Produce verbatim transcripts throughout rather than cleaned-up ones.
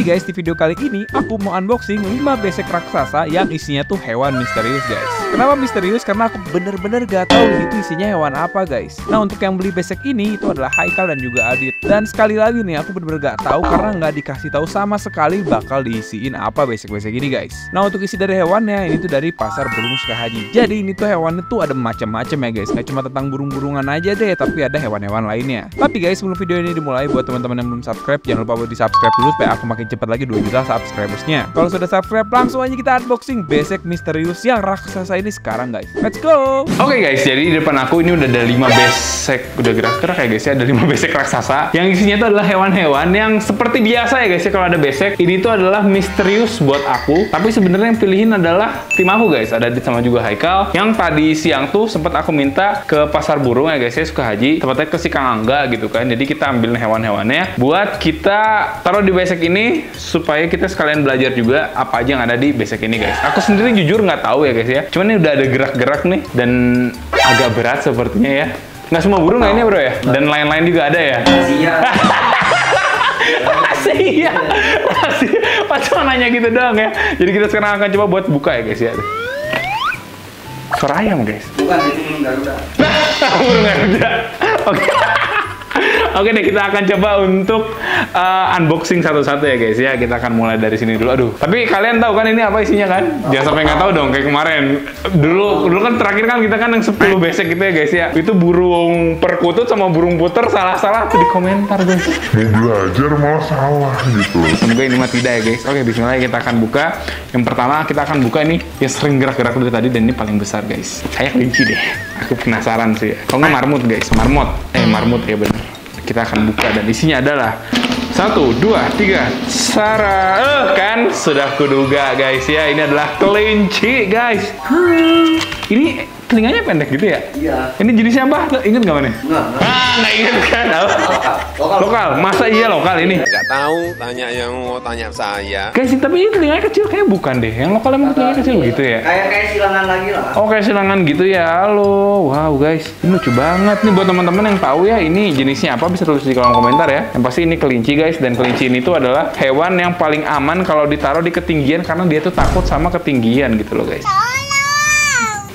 Jadi guys, di video kali ini aku mau unboxing lima besek raksasa yang isinya tuh hewan misterius guys. Kenapa misterius? Karena aku bener-bener gak tahu itu isinya hewan apa guys. Nah untuk yang beli besek ini itu adalah Haikal dan juga Adit. Dan sekali lagi nih aku bener-bener gak tahu karena nggak dikasih tahu sama sekali bakal diisiin apa besek-besek ini guys. Nah untuk isi dari hewannya ini tuh dari pasar burung Sukahaji. Jadi ini tuh hewannya tuh ada macam-macam ya guys. Gak cuma tentang burung-burungan aja deh, tapi ada hewan-hewan lainnya. Tapi guys sebelum video ini dimulai, buat teman-teman yang belum subscribe jangan lupa buat di subscribe dulu supaya aku makin cepat lagi dua juta subscribersnya. Kalau sudah subscribe langsung aja kita unboxing besek misterius yang raksasa ini sekarang guys. Let's go. Oke okay guys, jadi di depan aku ini udah ada lima besek, udah gerak-gerak ya guys ya, ada lima besek raksasa yang isinya itu adalah hewan-hewan yang seperti biasa ya guys ya. Kalau ada besek ini tuh adalah misterius buat aku, tapi sebenarnya yang pilihin adalah tim aku guys, ada Adit sama juga Haikal. Yang tadi siang tuh sempat aku minta ke pasar burung ya guys ya, Sukahaji, tempatnya ke si Kang Angga gitu kan. Jadi kita ambil hewan-hewannya buat kita taruh di besek ini supaya kita sekalian belajar juga apa aja yang ada di besek ini guys. Aku sendiri jujur nggak tahu ya guys ya, cuman ini udah ada gerak-gerak nih dan agak berat sepertinya ya. Nggak semua burung lainnya bro ya, dan lain-lain juga ada ya. Masih ya, masih pas cuma nanya gitu doang ya. Jadi kita sekarang akan coba buat buka ya guys ya. Suara ayam guys. Bukan, itu burung Garuda. Burung Garuda. Oke. Oke deh, kita akan coba untuk uh, unboxing satu-satu ya guys ya. Kita akan mulai dari sini dulu. Aduh, tapi kalian tahu kan ini apa isinya kan? Jangan sampai nggak tahu dong kayak kemarin. Dulu dulu kan terakhir kan kita kan yang sepuluh besek gitu ya guys ya. Itu burung perkutut sama burung puter salah-salah tuh di komentar guys. Mau belajar malah salah gitu. Semoga ini mah tidak ya guys. Oke, bismillah kita akan buka. Yang pertama kita akan buka ini yang sering gerak-gerak dari tadi dan ini paling besar guys. Kayak kelinci deh. Aku penasaran sih. Kalau nggak marmut guys, marmot. Eh marmut ya bener. Kita akan buka dan isinya adalah satu, dua, tiga, Sarah. Eh, kan sudah kuduga guys ya, ini adalah kelinci guys. Hmm, ini telinganya pendek gitu ya? Iya. Ini jenisnya apa? Ingat nggak mana? Nggak. Ah, nggak ingat kan? Lokal. Lokal. Lokal. Masa iya lokal ini? Nggak tahu. Tanya yang mau tanya saya. Guys, tapi ini telinganya kecil kayaknya bukan deh. Yang lokal emang telinganya kecil gitu ya? Kayak kayak silangan lagi lah. Oh, kayak silangan gitu ya? Halo. Wow guys, ini lucu banget nih buat teman-teman yang tahu ya. Ini jenisnya apa? Bisa tulis di kolom komentar ya. Yang pasti ini kelinci guys, dan kelinci ini tuh adalah hewan yang paling aman kalau ditaruh di ketinggian karena dia tuh takut sama ketinggian gitu loh guys.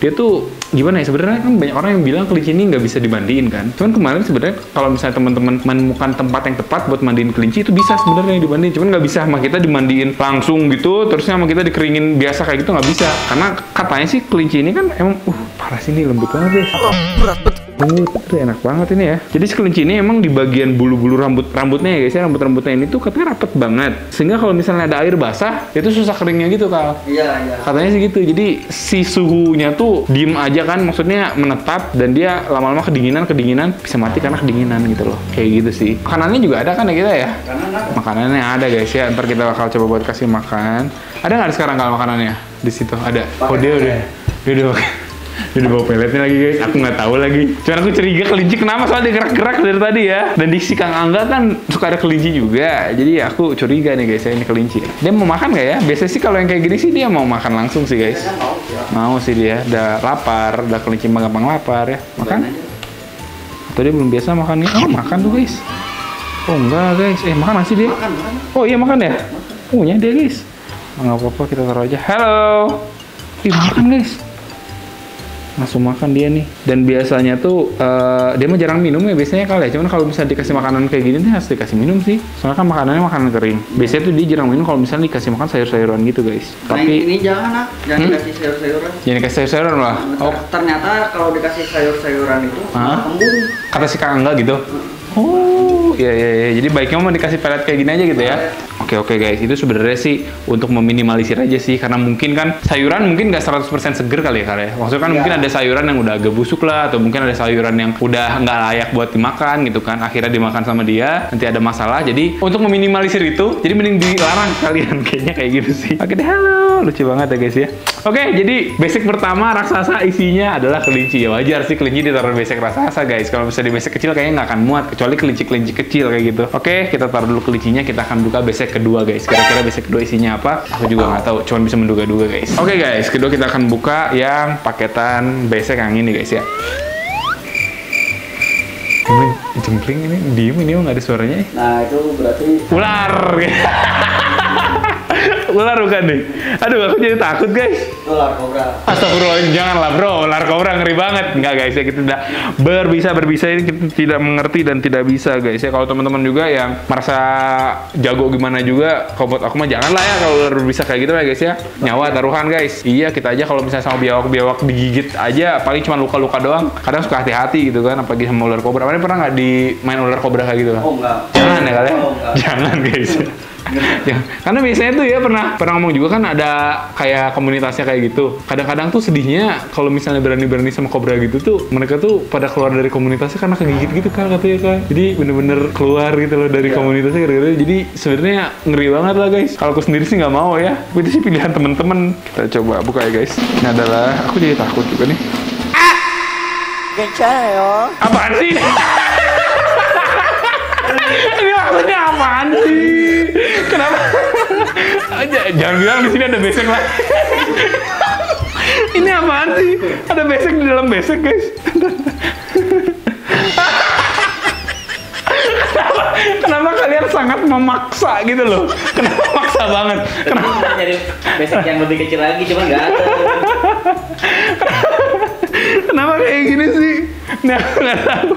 Dia tuh gimana ya, sebenarnya kan banyak orang yang bilang kelinci ini nggak bisa dimandiin kan, cuman kemarin sebenarnya kalau misalnya teman-teman menemukan tempat yang tepat buat mandiin kelinci itu bisa sebenarnya dimandiin, cuman nggak bisa sama kita dimandiin langsung gitu terusnya sama kita dikeringin biasa kayak gitu nggak bisa, karena katanya sih kelinci ini kan emang uh parah sih, ini lembut banget guys. Oh, berat banget. Uh, itu enak banget ini ya. Jadi si kelinci ini emang di bagian bulu-bulu rambut rambutnya ya guys ya, rambut-rambutnya ini tuh katanya rapet banget sehingga kalau misalnya ada air basah itu susah keringnya gitu Kal. Iya, iya. Katanya sih gitu. Jadi si suhunya tuh diem aja kan, maksudnya menetap dan dia lama-lama kedinginan kedinginan bisa mati karena kedinginan gitu loh. Kayak gitu sih. Makanannya juga ada kan ya kita ya? Makanan. Makanannya ada guys ya. Ntar kita bakal coba buat kasih makan. Ada nggak sekarang Kal makanannya di situ? Ada. Oh dia udah. Dia udah. Udah bawa peletnya lagi guys, aku nggak tahu lagi. Cuman aku curiga kelinci kenapa soalnya gerak-gerak dari tadi ya. Dan di si Kang Angga kan suka ada kelinci juga. Jadi aku curiga nih guys ya, ini kelinci. Dia mau makan nggak ya? Biasanya sih kalau yang kayak gini sih dia mau makan langsung sih guys. Mau sih dia, udah lapar, udah kelinci gampang lapar ya. Makan? Atau dia belum biasa makan nih? Oh makan tuh guys. Oh enggak guys, eh makan masih dia? Oh iya makan ya? Punya dia guys. Nggak apa-apa kita taruh aja. Halo. Ih makan guys. Langsung makan dia nih, dan biasanya tuh uh, dia mah jarang minum ya biasanya kali ya, cuman kalau misalnya dikasih makanan kayak gini tuh harus dikasih minum sih soalnya kan makanannya makanan kering. Biasanya tuh dia jarang minum kalau misalnya dikasih makan sayur-sayuran gitu guys. Nah, tapi ini jangan lah, jangan hmm? dikasih sayur-sayuran, jangan dikasih sayur-sayuran lah. Oh ternyata kalau dikasih sayur-sayuran itu kembung kata si Kang Angga gitu. Oh, iya iya iya. Jadi baiknya mau dikasih pelet kayak gini aja gitu ya. Oke oke guys, itu sebenarnya sih untuk meminimalisir aja sih karena mungkin kan sayuran mungkin nggak seratus persen seger kali ya karena. Maksudnya kan ya. Mungkin ada sayuran yang udah agak busuk lah atau mungkin ada sayuran yang udah nggak layak buat dimakan gitu kan. Akhirnya dimakan sama dia, nanti ada masalah. Jadi untuk meminimalisir itu, jadi mending dilarang kalian kayaknya kayak gitu sih. Oke deh, halo. Lucu banget ya guys ya. Oke, jadi besek pertama raksasa isinya adalah kelinci. Ya wajar sih kelinci ditaruh besek raksasa guys. Kalau misalnya di besek kecil kayaknya nggak akan muat. Kecuali kelinci-kelinci kecil kayak gitu. Oke, kita taruh dulu kelincinya. Kita akan buka besek kedua guys. Kira-kira besek kedua isinya apa? Aku juga nggak tahu. Cuman bisa menduga-duga guys. Oke guys, kedua kita akan buka yang paketan besek yang ini guys ya. Jempling ini diem ini nggak ada suaranya. Nah itu berarti ular. Ular bukan nih? Aduh, aku jadi takut guys. Ular kobra. Astagfirullahaladzim, janganlah bro, ular kobra ngeri banget. Enggak guys ya, kita tidak berbisa berbisa ini kita tidak mengerti dan tidak bisa guys ya. Kalau teman-teman juga yang merasa jago gimana juga, kalau buat aku mah janganlah ya kalau ular berbisa kayak gitu lah guys ya. Nyawa taruhan guys. Iya, kita aja kalau misalnya sama biawak-biawak digigit aja paling cuma luka-luka doang. Kadang suka hati-hati gitu kan, apalagi sama ular kobra. Kalian pernah nggak dimain ular kobra kayak gitu kan? Oh enggak. Jangan ya kalian. Oh, jangan guys. Ya, karena biasanya tuh ya pernah pernah ngomong juga kan ada kayak komunitasnya kayak gitu. Kadang-kadang tuh sedihnya kalau misalnya berani-berani sama kobra gitu tuh mereka tuh pada keluar dari komunitasnya karena kegigit gitu kan katanya kan. Jadi bener-bener keluar gitu loh dari yeah. komunitasnya gara-gara. Jadi sebenarnya ngeri banget lah guys. Kalau aku sendiri sih nggak mau ya. Itu sih pilihan temen-temen. Kita coba buka ya guys. Ini adalah aku jadi takut juga nih. Ah! Gencayo. Apaan sih? Ini maksudnya apaan sih? Kenapa? Jangan bilang di sini ada besek lah. Ini apaan sih? Ada besek di dalam besek guys. Kenapa, kenapa kalian sangat memaksa gitu loh? Kenapa maksa banget? Kenapa nyari besek yang lebih kecil lagi? Cuman nggak ada. Kenapa kayak gini sih? Nah, aku nggak tahu.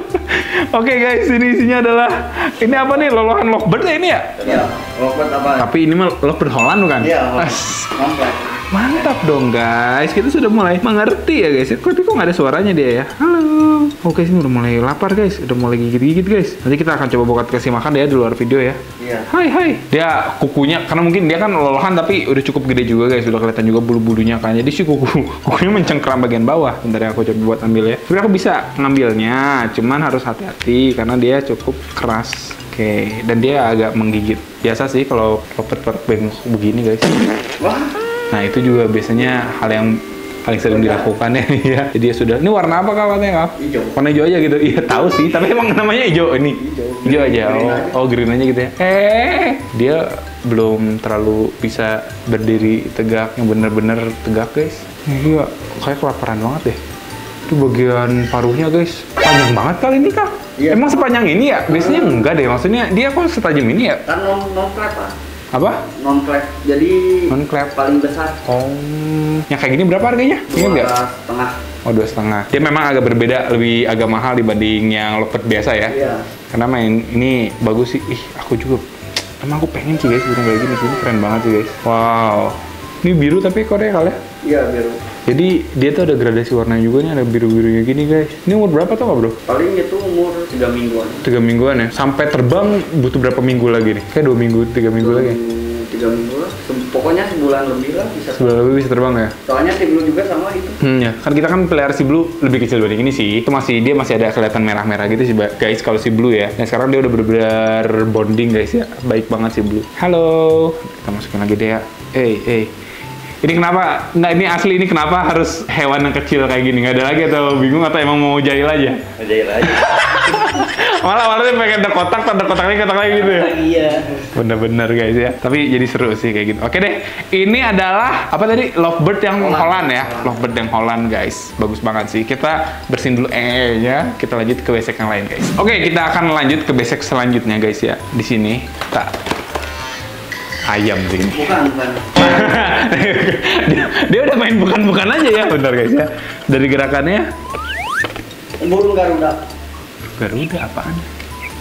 Oke guys, ini isinya adalah ini apa nih, lolohan lovebird ya ini ya? Iya, lovebird apa? Tapi ini mah lovebird Holland bukan? Iya, mantap. Mantap dong guys, kita sudah mulai mengerti ya guys. Tapi kok nggak ada suaranya dia ya? Halo. Oke, ini udah mulai lapar guys, udah mulai gigit-gigit guys. Nanti kita akan coba buka kasih makan ya di luar video ya. Iya. Hai hai. Dia kukunya, karena mungkin dia kan lolohan tapi udah cukup gede juga guys, udah kelihatan juga bulu-bulunya kan. Jadi si kuku kukunya mencengkram bagian bawah. Bentar ya aku coba buat ambil ya. Tapi aku bisa ngambilnya, cuman harus hati-hati karena dia cukup keras. Oke, dan dia agak menggigit. Biasa sih kalau lovebird bengkok begini guys. Wah. Nah itu juga biasanya hal yang paling sering dilakukan ya. Iya. Jadi ya sudah. Ini warna apa kawannya kak? Hijau. Warna hijau aja gitu. Iya tahu sih. Tapi emang namanya hijau ini. Hijau aja. Oh, oh green aja gitu ya. Eh dia belum terlalu bisa berdiri tegak yang bener-bener tegak guys. Iya. Kayak kelaparan banget deh. Itu bagian paruhnya guys. Panjang banget kali ini kak. Iya. Emang sepanjang ini ya? Biasanya enggak deh. Maksudnya dia kok setajam ini ya? Kan non-non-klep lah. Apa? Non-clap, jadi non-clap paling besar. Oh, yang kayak gini berapa harganya? Dua setengah. Oh, dua setengah. Dia memang agak berbeda, lebih agak mahal dibanding yang lovebird biasa ya. Iya. Karena main ini bagus sih. Ih, aku juga, emang aku pengen sih guys, burung kayak gini. Ini keren banget sih guys. Wow. Ini biru tapi ekornya kali ya? Iya, biru. Jadi dia tuh ada gradasi warnanya juga nih, ada biru-birunya gini guys. Ini umur berapa tau gak bro? Paling itu umur tiga mingguan. tiga mingguan ya? Sampai terbang butuh berapa minggu lagi nih? Kayak dua minggu, tiga minggu lagi? tiga minggu lah. Pokoknya sebulan lebih lah bisa. Sebulan lebih bisa terbang ya? Soalnya si blue juga sama itu. Hmm ya, kan kita kan pelihara si blue lebih kecil dari ini sih. Itu masih, dia masih ada kelihatan merah-merah gitu sih guys kalau si blue ya. Nah sekarang dia udah bener-bener bonding guys ya. Baik banget si blue. Halo. Kita masukin lagi deh ya. Hey, hey. Ini kenapa? Nggak, ini asli ini kenapa harus hewan yang kecil kayak gini? Nggak ada lagi atau bingung atau emang mau jahil aja? Mau jahil aja. Malah warnanya pengen ada kotak, tanda kotak lagi, kotak lagi gitu ya? Iya. Bener-bener guys ya. Tapi jadi seru sih kayak gitu. Oke deh, ini adalah apa tadi? Lovebird yang Holland, Holland ya? Lovebird yang Holland guys. Bagus banget sih. Kita bersihin dulu ee ya. Kita lanjut ke besek yang lain guys. Oke, kita akan lanjut ke besek selanjutnya guys ya. Di sini kita ayam sih ini. Bukan, bukan. dia, dia udah main bukan-bukan aja ya. Bentar guys ya. Dari gerakannya. Burung Garuda. Garuda apaan?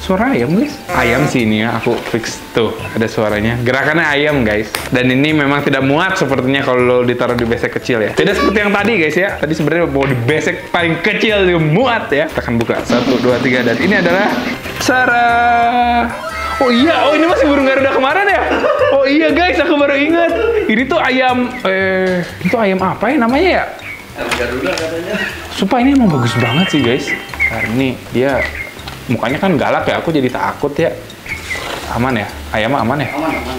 Suara ayam guys. Ayam sih ini ya. Aku fix tuh. Ada suaranya. Gerakannya ayam guys. Dan ini memang tidak muat sepertinya kalau ditaruh di besek kecil ya. Tidak seperti yang tadi guys ya. Tadi sebenarnya mau di besek paling kecil dia muat ya. Kita akan buka. Satu, dua, tiga. Dan ini adalah Sarah. Oh iya, oh ini masih burung Garuda kemarin ya? Oh iya guys, aku baru ingat. Ini tuh ayam, eh, ini tuh ayam apa ya namanya ya? Ayam Garuda katanya. Sumpah ini emang bagus banget sih guys. Karena dia mukanya kan galak ya, aku jadi takut ya. Aman ya? Ayam aman ya? Aman, aman.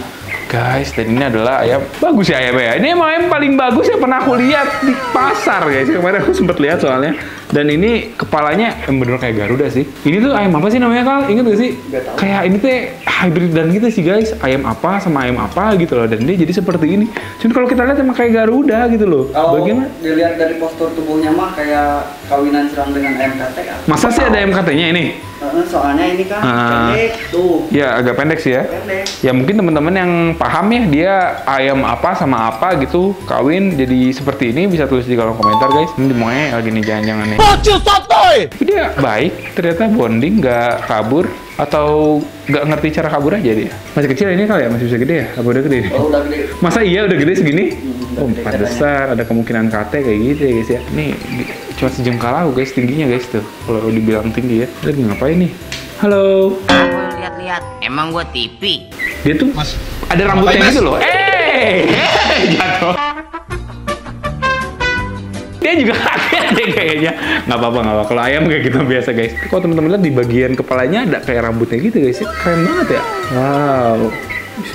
Guys, dan ini adalah ayam bagus ya ayamnya ya. Ini emang ayam paling bagus yang pernah aku lihat di pasar guys. Kemarin aku sempat lihat soalnya. Dan ini kepalanya bener kayak Garuda sih. Ini tuh ayam apa sih namanya Kal? Ingat gak sih? Gak tahu. Kayak ini tuh hybrid dan gitu sih guys. Ayam apa sama ayam apa gitu loh. Dan dia jadi seperti ini. Cuma kalau kita lihat emang kayak Garuda gitu loh. Kalau bagaimana? Dilihat dari postur tubuhnya mah kayak kawinan serang dengan ayam katek. Masa sih ada ayam kateknya ini? Soalnya ini kan uh, pendek tuh. Ya agak pendek sih ya. Pendek. Ya mungkin teman-teman yang paham ya dia ayam apa sama apa gitu kawin jadi seperti ini bisa tulis di kolom komentar guys. Ini dimaunya lagi nih jangan-jangan nih. Bocil sotoy. Dia baik ternyata bonding nggak kabur atau nggak ngerti cara kabur aja dia. Masih kecil ini kali ya masih bisa gede ya? Apa udah gede? Oh udah gede. Masa iya udah gede segini? Hmm, udah oh pantesan ada kemungkinan K T kayak gitu ya guys ya. Nih. Cuma sejengkal aku guys tingginya guys tuh kalau dibilang tinggi ya. Lagi ngapain nih? Halo. Aku lihat-lihat. Emang gua T V? Dia tuh mas, ada rambutnya mas. Gitu loh. Eh, jatuh. Dia juga kaget deh kayaknya. Nggak apa-apa nggak apa. Kalau ayam kayak gitu biasa guys. Kok teman-teman lihat di bagian kepalanya ada kayak rambutnya gitu guys ya. Keren banget ya. Wow.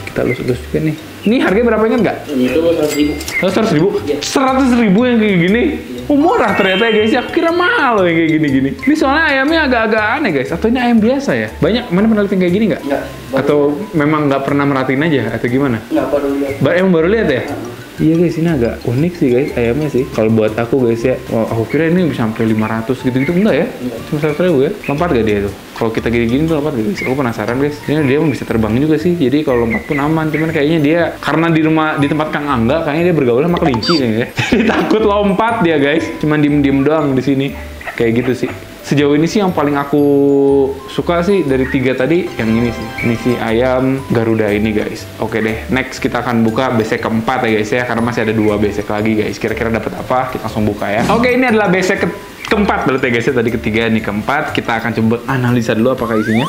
Kita lus-lus juga nih. Ini harganya berapa ingat nggak? Ini tuh seratus ribu. Seratus ribu? Seratus ribu yang kayak gini? Oh, murah ternyata ya guys. Aku kira mahal loh yang kayak gini-gini. Ini soalnya ayamnya agak-agak aneh guys. Atau ini ayam biasa ya? Banyak mana pernah lihat kayak gini nggak? Nggak. Atau memang nggak pernah merhatiin aja atau gimana? Nggak baru lihat. Ba emang baru lihat ya? Iya guys, ini agak unik sih guys ayamnya sih. Kalau buat aku guys ya, wow, aku kira ini bisa sampai lima ratus gitu-gitu enggak ya? Cuma seratus ribu ya. Lompat gak dia tuh? Kalau kita gini-gini tuh lompat gak guys? Aku penasaran guys. Ini dia bisa terbang juga sih. Jadi kalau lompat pun aman. Cuman kayaknya dia karena di rumah di tempat Kang Angga, kayaknya dia bergaul sama kelinci kayaknya. Jadi takut lompat dia guys. Cuman diem-diem doang di sini. Kayak gitu sih. Sejauh ini sih yang paling aku suka sih dari tiga tadi yang ini sih. Ini si ayam Garuda ini guys. Oke deh, next kita akan buka besek keempat ya guys ya. Karena masih ada dua besek lagi guys. Kira-kira dapat apa? Kita langsung buka ya. Oke, ini adalah besek ke keempat berarti guys ya. Tadi ketiga, ini keempat. Kita akan coba analisa dulu apakah isinya.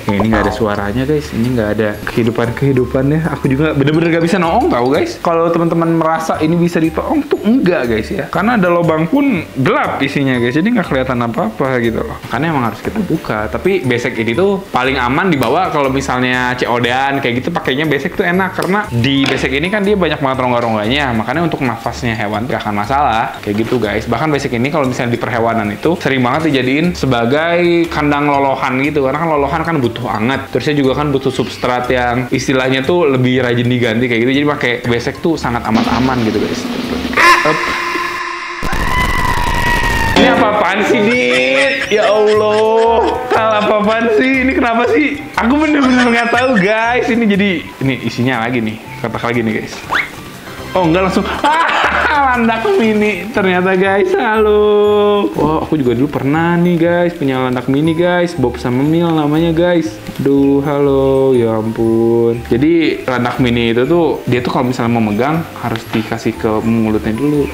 Nah, ini nggak ada suaranya guys, ini nggak ada kehidupan-kehidupannya. Aku juga bener-bener nggak bisa noong tau guys. Kalau teman-teman merasa ini bisa ditoong tuh enggak guys ya. Karena ada lubang pun gelap isinya guys, jadi nggak kelihatan apa-apa gitu loh. Karena emang harus kita buka. Tapi besek ini tuh paling aman dibawa kalau misalnya C O D-an kayak gitu pakainya besek tuh enak. Karena di besek ini kan dia banyak banget rongga-rongganya. Makanya untuk nafasnya hewan gak akan masalah. Kayak gitu guys. Bahkan besek ini kalau misalnya di perhewanan itu sering banget dijadiin sebagai kandang lolohan gitu. Karena kan lolohan kan butuh butuh hangat, terusnya juga kan butuh substrat yang istilahnya tuh lebih rajin diganti kayak gitu, jadi pakai besek tuh sangat amat aman gitu guys. Up. Ini apa-apaan sih Dit? Ya Allah, hal apa-apaan sih? Ini kenapa sih? Aku bener-bener nggak tahu guys. Ini jadi ini isinya lagi nih, kotak lagi nih guys. Oh enggak langsung. Landak mini ternyata guys. Halo. Wah, aku juga dulu pernah nih guys punya landak mini guys. Bob sama Mil namanya guys. Duh, halo. Ya ampun. Jadi landak mini itu tuh dia tuh kalau misalnya mau megang harus dikasih ke mulutnya dulu.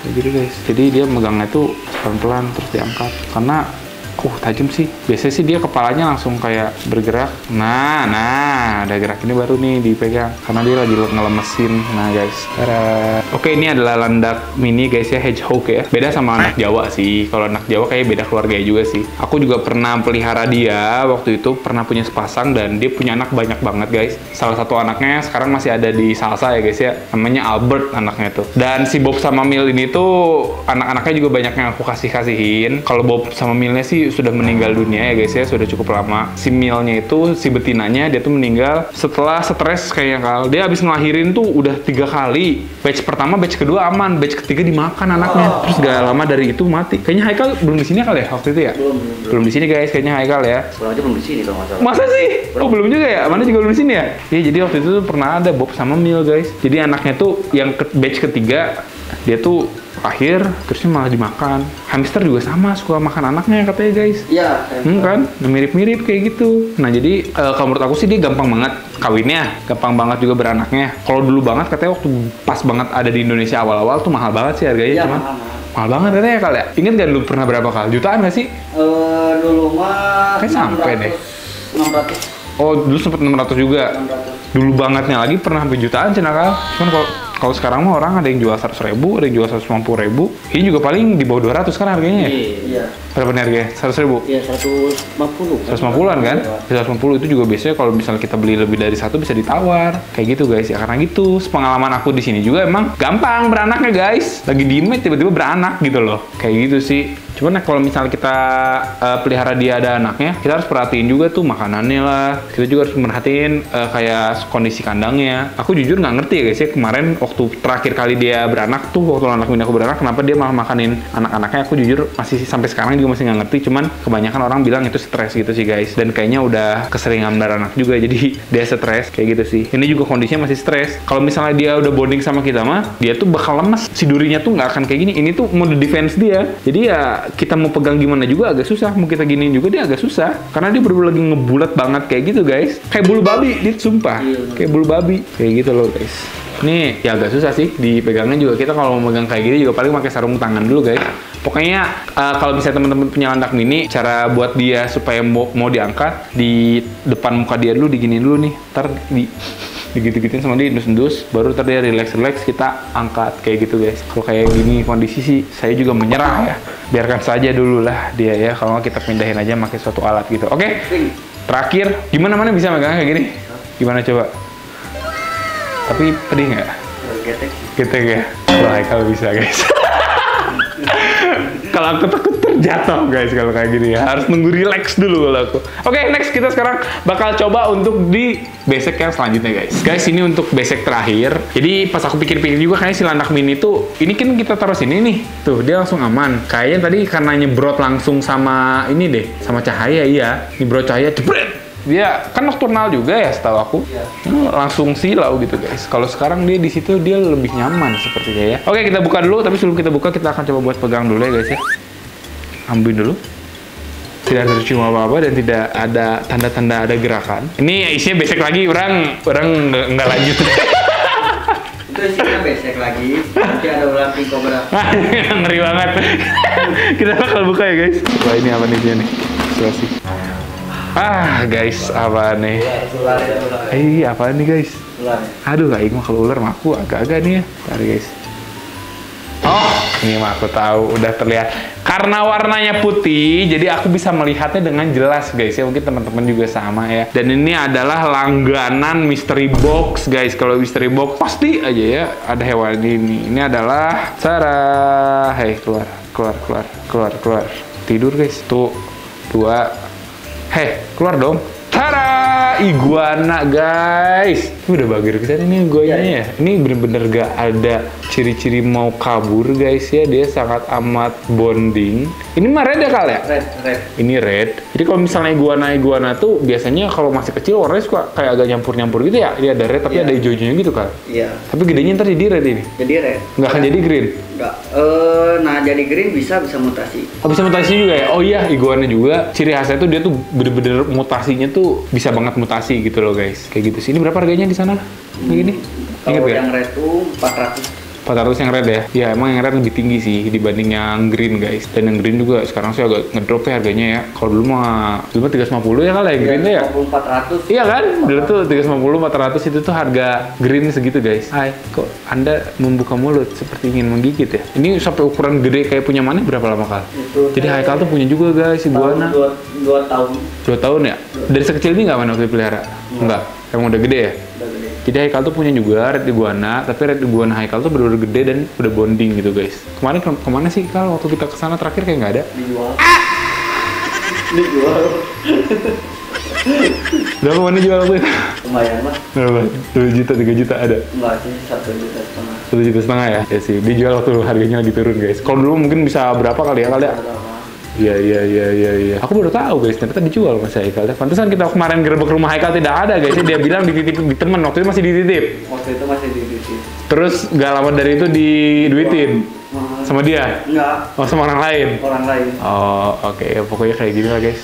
Kayak gitu guys. Jadi dia megangnya tuh pelan-pelan terus diangkat. Karena uh tajam sih. Biasanya sih dia kepalanya langsung kayak bergerak. Nah, nah, ada gerak ini baru nih dipegang. Karena dia lagi ngelemesin. Nah, guys. Tadaa. Oke, ini adalah landak mini guys ya, hedgehog ya. Beda sama anak Jawa sih. Kalau anak Jawa kayak beda keluarganya juga sih. Aku juga pernah pelihara dia waktu itu, pernah punya sepasang dan dia punya anak banyak banget guys. Salah satu anaknya sekarang masih ada di Salsa ya guys ya. Namanya Albert anaknya tuh. Dan si Bob sama Mil ini tuh anak-anaknya juga banyak yang aku kasih-kasihin. Kalau Bob sama Milnya sih sudah meninggal dunia ya guys ya, sudah cukup lama. Si Milnya itu, si betinanya dia tuh meninggal setelah stres kayaknya kal. Dia habis ngelahirin tuh udah tiga kali. Batch pertama, batch kedua aman, batch ketiga dimakan anaknya. Terus gak lama dari itu mati. Kayaknya Haikal belum di sini kali ya waktu itu ya? Belum. Belum, belum di sini guys, kayaknya Haikal ya. Pulang aja belum di sini kalau nggak salah. Masa sih? Belum. Oh belum juga ya? Mana juga belum di sini ya? Ya jadi waktu itu tuh pernah ada Bob sama Mil guys. Jadi anaknya tuh yang ke batch ketiga dia tuh akhir terusnya malah dimakan. Hamster juga sama suka makan anaknya katanya guys. Iya. Hmm, kan mirip-mirip kayak gitu. Nah jadi e, kalau menurut aku sih dia gampang banget kawinnya, gampang banget juga beranaknya. Kalau dulu banget katanya waktu pas banget ada di Indonesia awal-awal tuh mahal banget sih harganya ya, cuman mahal. Mahal banget katanya kali ya. Ingat gak dulu pernah berapa kali? Jutaan gak sih? Uh, dulu mah kayak sampai deh. enam ratus. Oh dulu sempet enam ratus juga. enam ratus. Dulu bangetnya lagi pernah sampai jutaan cina kal. Cuman kalau Kalau sekarang mah orang ada yang jual seratus ribu, ada yang jual seratus lima puluh ribu. Ini juga paling di bawah dua ratus kan harganya ya? Iya. Berapa nih harganya? seratus ribu? Iya, seratus lima puluh. seratus lima puluhan kan? seratus lima puluh itu juga biasanya kalau misalnya kita beli lebih dari satu bisa ditawar. Kayak gitu guys ya, karena gitu. Sepengalaman aku di sini juga emang gampang beranaknya guys. Lagi dimet tiba-tiba beranak gitu loh. Kayak gitu sih. Cuman kalau misalnya kita uh, pelihara dia ada anaknya, kita harus perhatiin juga tuh makanannya lah. Kita juga harus merhatiin uh, kayak kondisi kandangnya. Aku jujur nggak ngerti ya guys ya, kemarin waktu terakhir kali dia beranak tuh, waktu anak aku beranak, kenapa dia malah makanin anak-anaknya. Aku jujur masih sampai sekarang juga masih nggak ngerti. Cuman kebanyakan orang bilang itu stres gitu sih guys. Dan kayaknya udah keseringan beranak juga, jadi dia stres kayak gitu sih. Ini juga kondisinya masih stres. Kalau misalnya dia udah bonding sama kita mah, dia tuh bakal lemes. Si durinya tuh nggak akan kayak gini. Ini tuh mode defense dia. Jadi ya kita mau pegang gimana juga agak susah, mau kita giniin juga dia agak susah, karena dia bener-bener lagi ngebulat banget kayak gitu guys, kayak bulu babi dia, sumpah kayak bulu babi kayak gitu loh guys. Nih ya agak susah sih dipegangnya juga. Kita kalau mau megang kayak gini juga paling pakai sarung tangan dulu guys. Pokoknya uh, kalau misalnya teman-teman punya anak mini, cara buat dia supaya mau, mau diangkat, di depan muka dia dulu diginiin dulu nih, ntar di digitu-gituin sama dia, endus-endus, baru ntar dia relax-relax, kita angkat kayak gitu guys. Kalau kayak gini kondisi sih, saya juga menyerah ya. Biarkan saja dulu lah dia ya, kalau nggak kita pindahin aja pakai suatu alat gitu. Oke, okay. Terakhir, gimana mana bisa megang kayak gini? Gimana coba? Tapi pedih nggak? Getek. Getek ya? Wah, kalau bisa guys. Kalau aku takut terjatuh guys kalau kayak gini ya, harus nunggu relax dulu kalau aku. Oke, okay, next kita sekarang bakal coba untuk di basic yang selanjutnya guys. Guys, ini untuk basic terakhir. Jadi pas aku pikir-pikir juga kayaknya si landak mini tuh, ini kan kita taruh sini nih, tuh dia langsung aman. Kayaknya tadi karena nyebrot langsung sama ini deh, sama cahaya iya, nyebrot cahaya jebret. Dia kan nokturnal juga ya setahu aku, ya. Langsung silau gitu guys. Kalau sekarang dia di situ dia lebih nyaman sepertinya ya. Oke, kita buka dulu, tapi sebelum kita buka kita akan coba buat pegang dulu ya guys ya. Ambil dulu. Tidak tercium apa-apa dan tidak ada tanda-tanda ada gerakan. Ini isinya besek lagi, orang orang nggak lanjut. Itu isinya besek lagi, nanti ada ular king cobra. Ngeri banget. Kita bakal buka ya guys. Wah, ini apa nih dia nih? Selesai. Ah guys, apa nih? Eh, apa nih guys? Ular. Aduh, aing mah kalau ular mah aku agak-agak nih ya. Tarik guys. Oh, ini mah aku tahu, udah terlihat. Karena warnanya putih, jadi aku bisa melihatnya dengan jelas guys ya. Mungkin teman-teman juga sama ya. Dan ini adalah langganan mystery box guys. Kalau mystery box pasti aja ya ada hewan ini. Ini adalah Sarah. Hei, keluar, keluar, keluar, keluar, keluar. Tidur guys. Tuh, dua. Hei, keluar dong. Tara, iguana guys. Ini udah bagir kesana ini iguananya ya. Ini bener-bener gak ada ciri-ciri mau kabur guys ya. Dia sangat amat bonding. Ini mah red ya Kal ya? Red, red. Ini red. Jadi kalau misalnya iguana-iguana tuh biasanya kalau masih kecil warnanya suka kayak agak nyampur-nyampur gitu ya. Dia ada red tapi yeah. Ada hijau-hijaunya gitu Kal. Iya. Yeah. Tapi gedenya ntar jadi red ini? Jadi red. Nggak akan jadi green? Nggak. Uh, nah jadi green bisa bisa mutasi. Oh bisa mutasi juga ya? Oh iya, iguana juga. Ciri khasnya tuh dia tuh bener-bener mutasinya tuh bisa banget mutasi gitu loh guys. Kayak gitu sih. Ini berapa harganya di sana? Kayak gini? Kalau yang red tuh empat ratus. empat ratus yang red ya? Ya emang yang red lebih tinggi sih dibanding yang green guys. Dan yang green juga sekarang sih agak ngedrop ya harganya ya. Kalau dulu mah dulu mah tiga ratus lima puluh ya kalau yang green tuh ya? empat ratus. Iya kan? Dulu tuh tiga ratus lima puluh, empat ratus itu tuh harga green segitu guys. Hai, kok Anda membuka mulut seperti ingin menggigit ya? Ini sampai ukuran gede kayak punya mana berapa lama Kal? Jadi Haikal tuh punya juga guys iguana. dua tahun. dua tahun ya? Dari sekecil ini nggak mana waktu dipelihara? Enggak. Emang udah gede ya? Jadi Haikal tuh punya juga red iguana, tapi red iguana Haikal tuh bener-bener gede dan udah bonding gitu guys. Kemarin ke kemana sih Kal waktu kita kesana terakhir kayak nggak ada? Dijual. Ah! Dijual. Berapa mana jual waktu itu? Lumayan lah. Berapa? dua juta, tiga juta ada? Enggak sih, satu juta setengah. satu juta setengah ya? Ya sih, dijual waktu harganya lagi turun guys. Kalau dulu mungkin bisa berapa kali ya Kal ya? Iya, iya, iya, iya, iya. Aku baru tahu guys, ternyata dijual Mas Haikal. Pantesan kita kemarin gerbek rumah Haikal tidak ada guys. Dia bilang dititip di temen, waktu itu masih dititip. Waktu itu masih dititip. Terus gak lama dari itu diduitin? Wow. Sama dia? Enggak. Oh, sama orang lain? Orang lain. Oh, oke. Okay. Pokoknya kayak gini lah guys.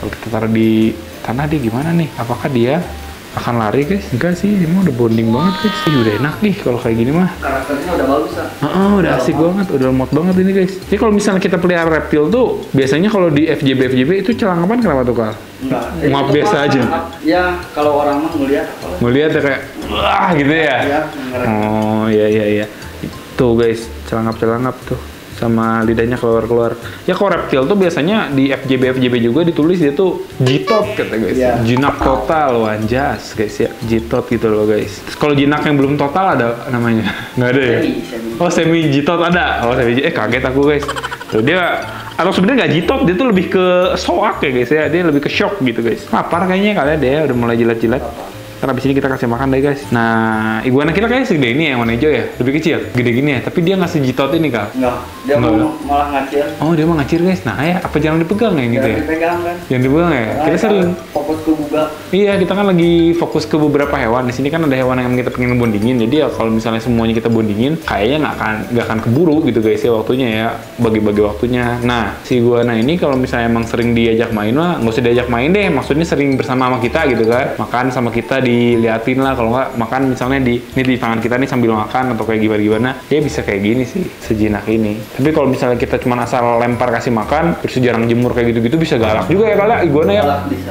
Kalau kita taruh di tanah dia gimana nih? Apakah dia akan lari guys? Enggak sih, dia mah udah bonding banget guys. Ih, udah enak nih kalau kayak gini mah. Karakternya udah bagus lah. Uh -uh, udah asik banget, udah lemot banget ini guys. Jadi kalau misalnya kita pelihara reptil tuh, biasanya kalau di F J B F J B itu celangkapan kenapa tuh Kal? Enggak. Ngap biasa kan, aja. Ya kalau orang mah ngeliat. Ngeliat ya kayak, wah gitu ya. Ya oh iya iya iya. Tuh guys, celangkap-celangkap tuh. Sama lidahnya keluar-keluar. Ya kalau reptil tuh biasanya di F J B F J B juga ditulis dia tuh jitot kata guys. Yeah. Jinak total, wanjas guys ya. Jitot gitu loh guys. Kalau jinak yang belum total ada namanya? Nggak ada ya? Semi, semi. Oh semi jitot ada? Oh semi jitot. Eh kaget aku guys. Tuh dia atau sebenarnya nggak jitot, dia tuh lebih ke soak ya guys ya, dia lebih ke shock gitu guys. Lapar kayaknya kalian deh, udah mulai jilat-jilat. Karena abis ini kita kasih makan deh guys. Nah, iguana kita kayaknya segede ini ya, yang warna hijau ya, lebih kecil, gede gini ya. Tapi dia nggak sejitot ini kak. Nggak, dia Nggak, mau, malah ngacir. Oh, dia mau ngacir guys. Nah, ya, apa jangan dipegang ya gitu ya? Jangan dipegang kan? Jangan dipegang ya. Nah, kita sering fokus ke buka. Iya, kita kan lagi fokus ke beberapa hewan. Di sini kan ada hewan yang kita pengen bondingin. Jadi ya kalau misalnya semuanya kita bondingin, kayaknya nggak akan nggak akan keburu gitu guys ya waktunya ya, bagi-bagi waktunya. Nah, si iguana ini kalau misalnya emang sering diajak main lah, nggak usah diajak main deh. Maksudnya sering bersama sama kita gitu kan, makan sama kita. Diliatin lah, kalau nggak makan misalnya di ini di tangan kita nih sambil makan atau kayak gimana-gimana, dia bisa kayak gini sih, sejinak ini. Tapi kalau misalnya kita cuma asal lempar kasih makan terus jarang jemur kayak gitu-gitu, bisa galak juga ya kali iguana ya,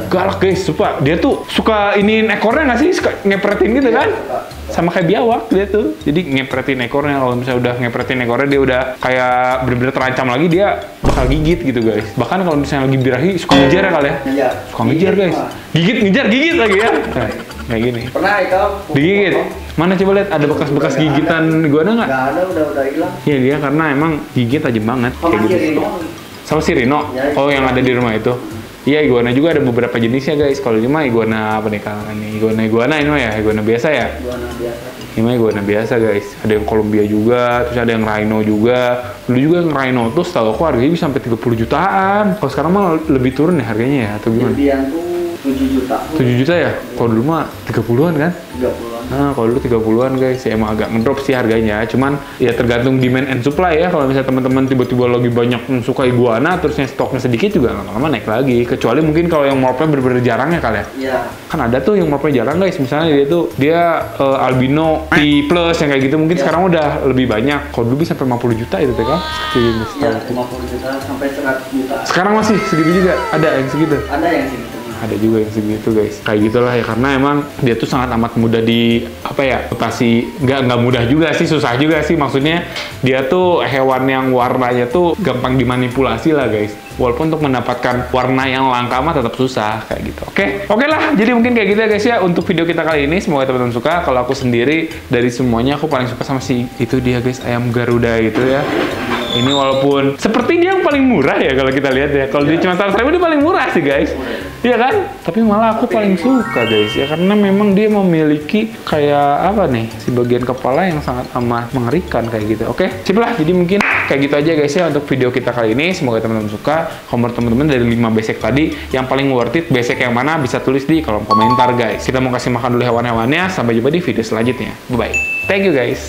galak guys. Suka dia tuh suka iniin ekornya nggak sih, suka ngepretin gitu kan, sama kayak biawak dia tuh, jadi ngepretin ekornya. Kalau misalnya udah ngepretin ekornya, dia udah kayak bener-bener terancam lagi, dia bakal gigit gitu guys. Bahkan kalau misalnya lagi birahi suka ngejar ya kali ya, suka ngejar guys, gigit ngejar gigit lagi ya. Nah, kayak gini. Pernah Haikal digigit. Mana coba lihat, ada bekas-bekas gigitan iguana nggak? Nggak ada, udah udah hilang. Iya dia karena emang gigit tajam banget. Oh, kayak gitu. Sama si Rino. Ya, oh yang ada di rumah itu. Iya, iguana juga ada beberapa jenisnya guys. Kalau ini mah iguana apa nih kalangan nih? Iguana iguana ini mah ya, iguana biasa ya. Iguana biasa. Ini mah iguana biasa guys. Ada yang Kolombia juga, terus ada yang Rhino juga. Dulu juga yang Rhino tuh setahu aku harganya bisa sampai tiga puluh jutaan. Kalau sekarang mah lebih turun ya harganya ya atau gimana? tujuh juta. tujuh juta ya? Kalau dulu mah tiga puluhan kan? tiga puluhan. Nah, kalau dulu tiga puluhan guys, ya emang agak ngedrop sih harganya. Cuman ya tergantung demand and supply ya. Kalau misalnya teman-teman tiba-tiba lagi banyak yang suka iguana, terusnya stoknya sedikit juga lama-lama naik lagi. Kecuali mungkin kalau yang morpnya bener-bener jarang ya kali ya? Iya. Kan ada tuh yang morpnya jarang guys. Misalnya dia tuh dia uh, albino T plus yang kayak gitu mungkin ya. Sekarang udah lebih banyak. Kalau dulu bisa sampai lima puluh juta itu T K. Iya, lima puluh juta sampai seratus juta. Sekarang masih segitu juga? Ada yang segitu? Ada yang segitu. Ada juga yang segitu guys, kayak gitulah ya, karena emang dia tuh sangat amat mudah di apa ya mutasi. Nggak nggak mudah juga sih, susah juga sih, maksudnya dia tuh hewan yang warnanya tuh gampang dimanipulasi lah guys. Walaupun untuk mendapatkan warna yang langka mah tetap susah kayak gitu. Oke, oke lah. Jadi mungkin kayak gitu ya guys ya untuk video kita kali ini. Semoga teman-teman suka. Kalau aku sendiri dari semuanya aku paling suka sama si itu dia guys, ayam Garuda gitu ya. Ini walaupun seperti dia yang paling murah ya kalau kita lihat ya. Kalau ya. Dia cuma seratus ribu dia paling murah sih guys. Iya kan? Tapi malah aku paling suka guys ya, karena memang dia memiliki kayak apa nih, si bagian kepala yang sangat amat mengerikan kayak gitu. Oke, sip lah. Jadi mungkin kayak gitu aja guys ya untuk video kita kali ini. Semoga teman-teman suka. Komen teman-teman dari lima besek tadi yang paling worth it, besek yang mana bisa tulis di kolom komentar guys. Kita mau kasih makan dulu hewan-hewannya. Sampai jumpa di video selanjutnya. Bye-bye. Thank you guys.